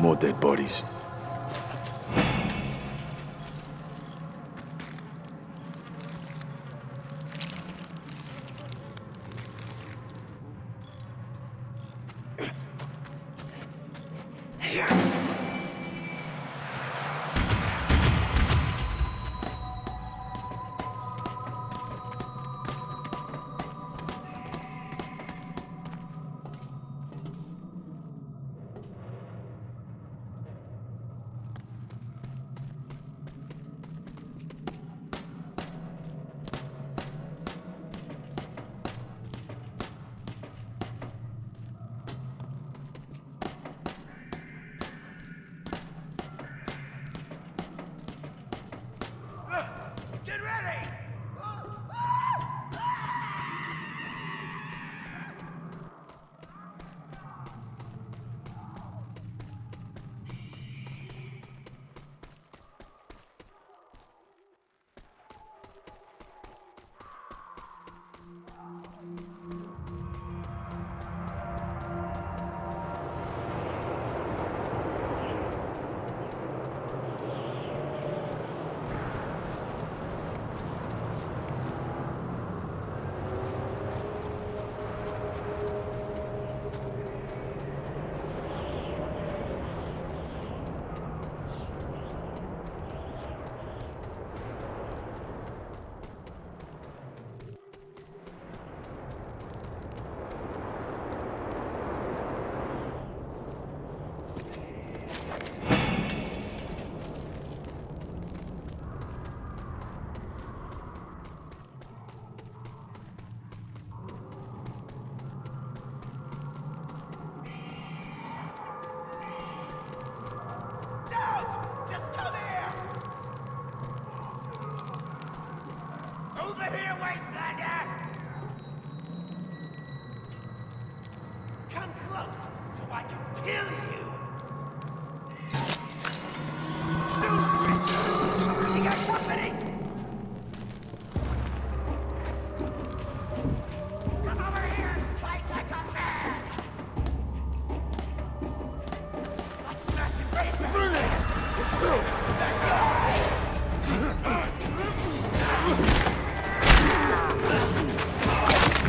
More dead bodies.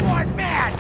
What, man?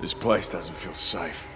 This place doesn't feel safe.